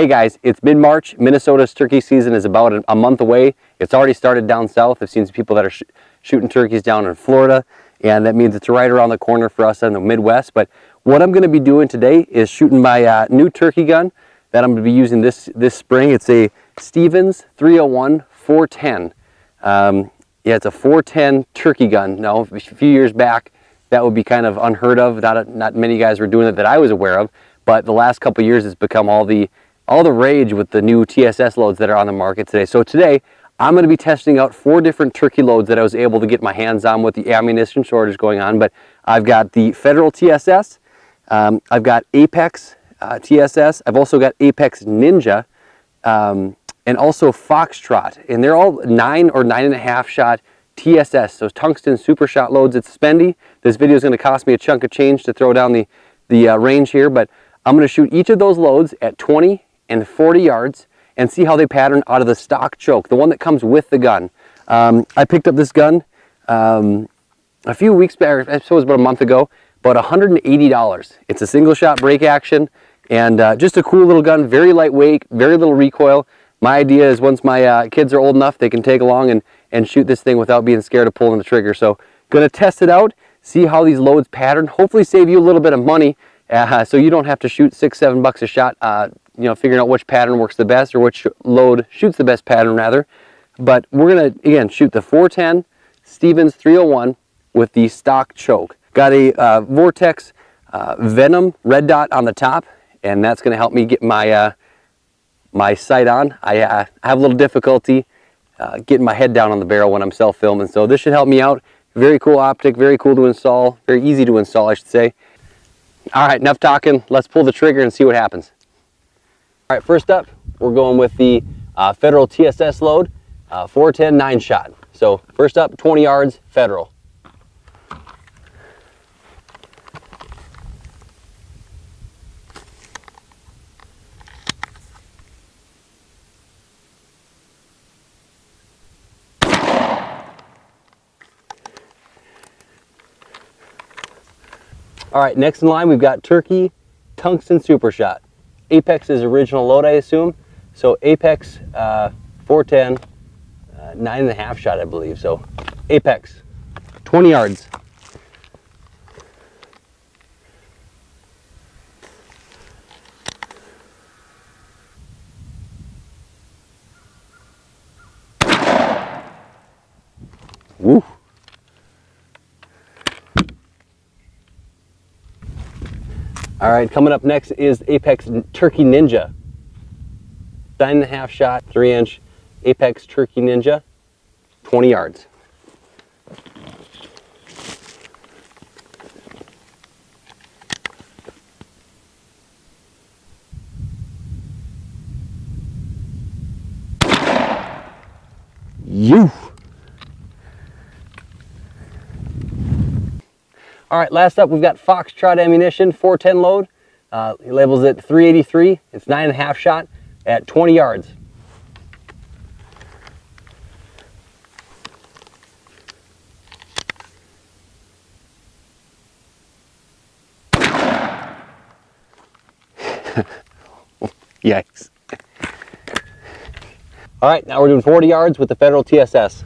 Hey guys, it's mid-March. Minnesota's turkey season is about a month away. It's already started down south. I've seen some people that are shooting turkeys down in Florida, and that means it's right around the corner for us in the Midwest. But what I'm going to be doing today is shooting my new turkey gun that I'm going to be using this spring. It's a Stevens 301 .410. Yeah, it's a .410 turkey gun. Now, a few years back, that would be kind of unheard of. Not many guys were doing it that I was aware of. But the last couple of years, it's become all the rage with the new TSS loads that are on the market today. So today, I'm going to be testing out 4 different turkey loads that I was able to get my hands on with the ammunition shortage going on. But I've got the Federal TSS, I've got Apex TSS, I've also got Apex Ninja, and also Foxtrot. And they're all 9 or 9.5 shot TSS, so tungsten super shot loads. It's spendy. This video is going to cost me a chunk of change to throw down the range here, but I'm going to shoot each of those loads at 20 and 40 yards and see how they pattern out of the stock choke, the one that comes with the gun. I picked up this gun a few weeks back, I suppose about a month ago, about $180. It's a single shot break action, and just a cool little gun, very lightweight, very little recoil. My idea is once my kids are old enough, they can take along and shoot this thing without being scared of pulling the trigger. So going to test it out, see how these loads pattern, hopefully save you a little bit of money. So you don't have to shoot $6, $7 a shot, you know, figuring out which pattern works the best, or which load shoots the best pattern rather. But we're gonna, again, shoot the .410 Stevens 301 with the stock choke. Got a Vortex Venom red dot on the top, and that's gonna help me get my my sight on. I have a little difficulty getting my head down on the barrel when I'm self-filming, so this should help me out. Very cool optic, very cool to install, very easy to install, I should say. All right, enough talking. Let's pull the trigger and see what happens. All right, first up, we're going with the Federal TSS load, .410 9-shot. So first up, 20 yards, Federal. All right, next in line, we've got Turkey Tungsten Super Shot. Apex's original load, I assume. So Apex .410 9.5 shot, I believe. So Apex, 20 yards. Woo. All right, coming up next is Apex Turkey Ninja. 9.5 shot, 3-inch Apex Turkey Ninja, 20 yards. You. All right, last up, we've got Foxtrot ammunition, .410 load. He labels it 383. It's 9.5 shot at 20 yards. Yikes. All right, now we're doing 40 yards with the Federal TSS.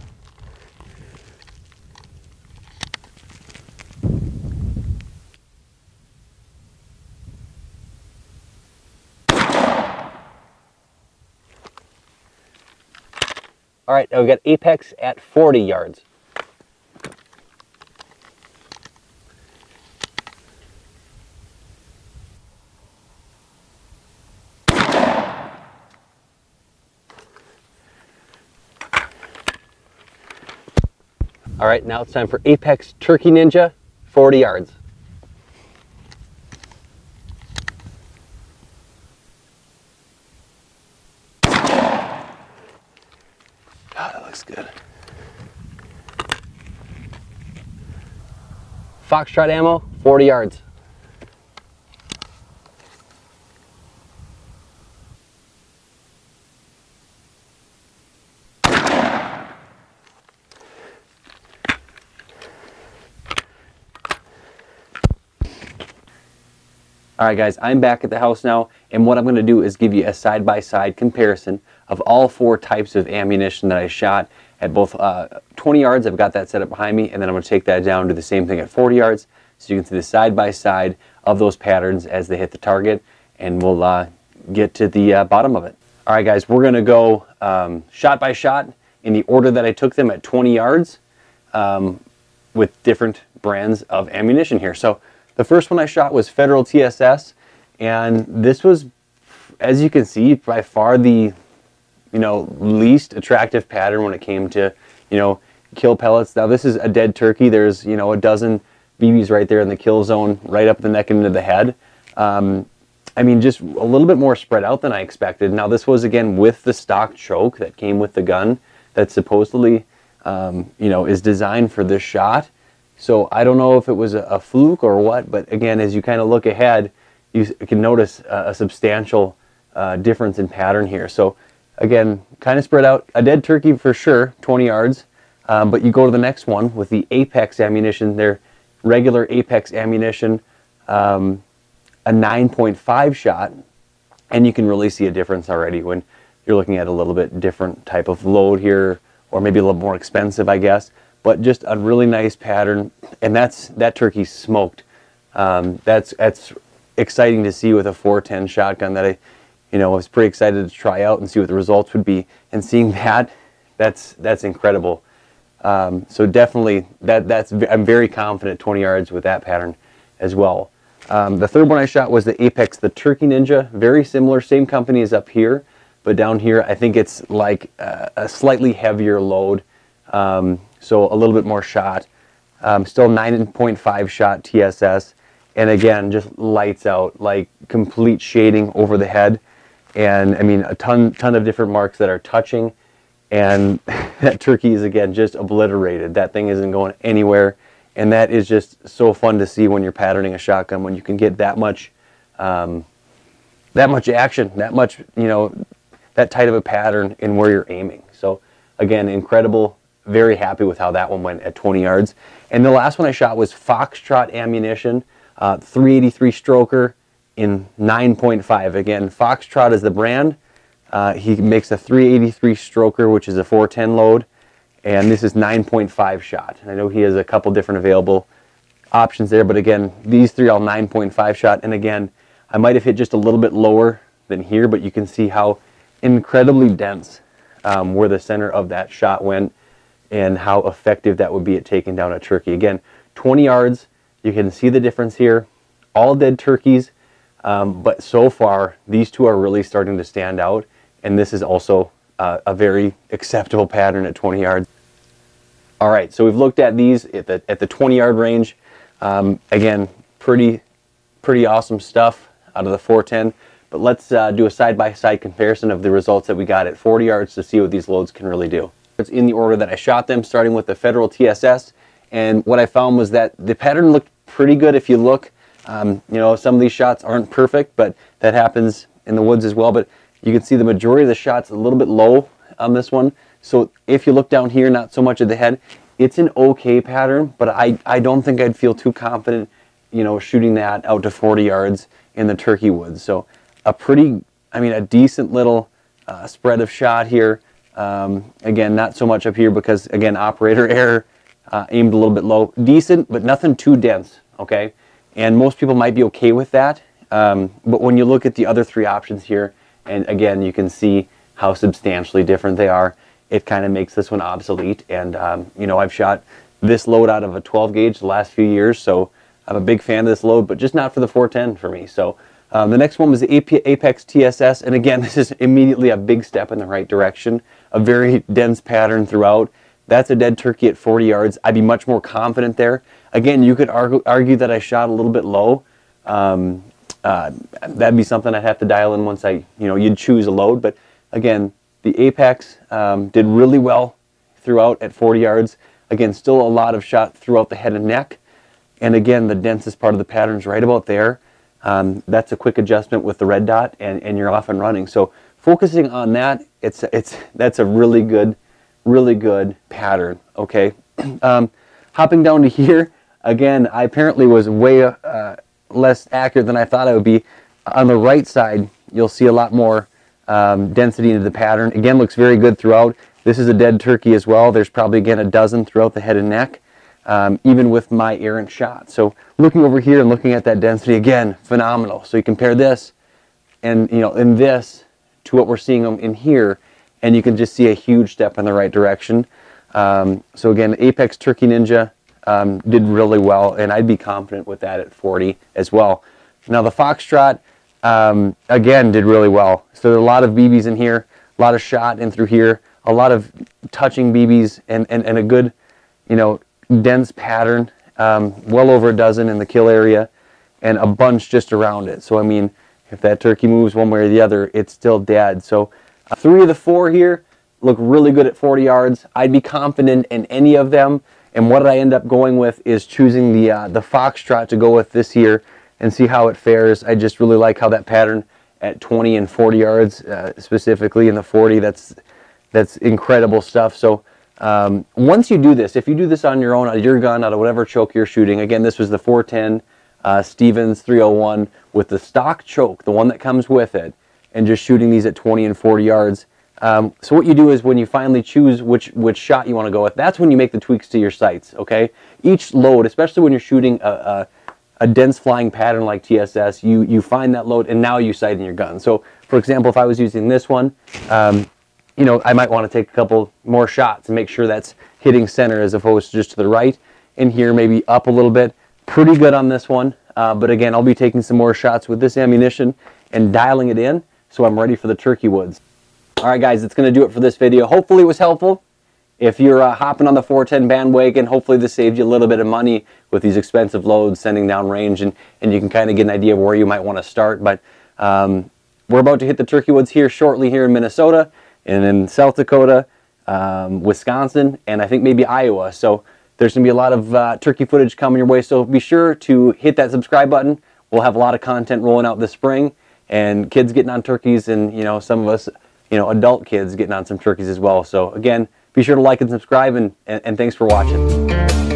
All right, now we've got Apex at 40 yards. All right, now it's time for Apex Turkey Ninja, 40 yards. Good. Foxtrot ammo, 40 yards. All Alright guys, I'm back at the house now, and what I'm going to do is give you a side-by-side comparison of all four types of ammunition that I shot at both 20 yards, I've got that set up behind me, and then I'm going to take that down to the same thing at 40 yards, so you can see the side-by-side of those patterns as they hit the target, and we'll get to the bottom of it. Alright guys, we're going to go shot-by-shot in the order that I took them at 20 yards with different brands of ammunition here. So the first one I shot was Federal TSS, and this was, as you can see, by far the, you know, least attractive pattern when it came to, you know, kill pellets. Now this is a dead turkey. There's, you know, a dozen BBs right there in the kill zone, right up the neck into the head. I mean, just a little bit more spread out than I expected. Now this was, again, with the stock choke that came with the gun that supposedly, you know, is designed for this shot. So I don't know if it was a fluke or what, but again, as you kind of look ahead, you can notice a substantial difference in pattern here. So again, kind of spread out, a dead turkey for sure, 20 yards, but you go to the next one with the Apex ammunition, their regular Apex ammunition, a 9.5 shot, and you can really see a difference already when you're looking at a little bit different type of load here, or maybe a little more expensive, I guess. But just a really nice pattern, and that turkey smoked. That's exciting to see with a .410 shotgun that I, you know, was pretty excited to try out and see what the results would be. And seeing that's incredible. So definitely I'm very confident 20 yards with that pattern as well. The third one I shot was the Apex, the Turkey Ninja. Very similar, same company as up here, but down here I think it's like a slightly heavier load. So a little bit more shot, still 9.5 shot TSS, and again, just lights out, like complete shading over the head, and I mean a ton of different marks that are touching, and that turkey is again just obliterated. That thing isn't going anywhere, and that is just so fun to see when you're patterning a shotgun, when you can get that much action, that much, you know, that tight of a pattern in where you're aiming. So again, incredible. Very happy with how that one went at 20 yards. And the last one I shot was Foxtrot ammunition, 383 Stroker in 9.5. Again, Foxtrot is the brand. He makes a 383 Stroker, which is a .410 load, and this is 9.5 shot. And I know he has a couple different available options there, but again, these three all 9.5 shot. And again, I might have hit just a little bit lower than here, but you can see how incredibly dense where the center of that shot went, and how effective that would be at taking down a turkey. Again, 20 yards, you can see the difference here. All dead turkeys, but so far, these two are really starting to stand out, and this is also a very acceptable pattern at 20 yards. All right, so we've looked at these at the 20-yard range. Again, pretty awesome stuff out of the .410, but let's do a side-by-side comparison of the results that we got at 40 yards to see what these loads can really do. It's in the order that I shot them, starting with the Federal TSS, and what I found was that the pattern looked pretty good. If you look, you know, some of these shots aren't perfect, but that happens in the woods as well, but you can see the majority of the shots a little bit low on this one. So if you look down here, not so much at the head, it's an okay pattern, but I don't think I'd feel too confident, you know, shooting that out to 40 yards in the turkey woods. So a pretty, I mean, a decent little spread of shot here. Again, not so much up here because, again, operator error, aimed a little bit low. Decent, but nothing too dense, okay? And most people might be okay with that, but when you look at the other three options here, and again, you can see how substantially different they are, it kind of makes this one obsolete. And, you know, I've shot this load out of a 12-gauge the last few years, so I'm a big fan of this load, but just not for the .410 for me. So the next one was the Apex TSS, and again, this is immediately a big step in the right direction. A very dense pattern throughout. That's a dead turkey at 40 yards. I'd be much more confident there. Again, you could argue that I shot a little bit low. That'd be something I'd have to dial in once I, you know, you'd choose a load. But again, the Apex did really well throughout at 40 yards. Again, still a lot of shot throughout the head and neck. And again, the densest part of the pattern is right about there. That's a quick adjustment with the red dot, and you're off and running. So focusing on that, that's a really good pattern, okay? Hopping down to here, again, I apparently was way less accurate than I thought I would be. On the right side, you'll see a lot more density into the pattern. Again, looks very good throughout. This is a dead turkey as well. There's probably, again, a dozen throughout the head and neck, even with my errant shot. So looking over here and looking at that density, again, phenomenal. So you compare this and, you know, in this to what we're seeing them in here, and you can just see a huge step in the right direction. So again, Apex Turkey Ninja did really well, and I'd be confident with that at 40 as well. Now the Foxtrot, again, did really well. So there are a lot of BBs in here, a lot of shot in through here, a lot of touching BBs, and a good, you know, dense pattern, well over a dozen in the kill area, and a bunch just around it. So I mean, if that turkey moves one way or the other, it's still dead. So 3 of the 4 here look really good at 40 yards. I'd be confident in any of them. And what I end up going with is choosing the Foxtrot to go with this year and see how it fares. I just really like how that pattern at 20 and 40 yards, specifically in the 40, that's incredible stuff. So once you do this, if you do this on your own, out of your gun, out of whatever choke you're shooting, again, this was the 410 Stevens 301 with the stock choke, the one that comes with it, and just shooting these at 20 and 40 yards. So what you do is when you finally choose which shot you want to go with, that's when you make the tweaks to your sights, okay? Each load, especially when you're shooting a dense flying pattern like TSS, you find that load and now you sight in your gun. So, for example, if I was using this one, you know, I might want to take a couple more shots and make sure that's hitting center as opposed to just to the right. And here, maybe up a little bit. Pretty good on this one, but again, I'll be taking some more shots with this ammunition and dialing it in so I'm ready for the turkey woods. All right, guys, that's going to do it for this video. Hopefully it was helpful. If you're hopping on the 410 bandwagon, hopefully this saved you a little bit of money with these expensive loads sending down range, and you can kind of get an idea of where you might want to start. But we're about to hit the turkey woods here shortly here in Minnesota and in South Dakota, Wisconsin, and I think maybe Iowa. So there's going to be a lot of turkey footage coming your way. So be sure to hit that subscribe button. We'll have a lot of content rolling out this spring, and kids getting on turkeys, and, you know, some of us, you know, adult kids getting on some turkeys as well. So again, be sure to like and subscribe, and thanks for watching.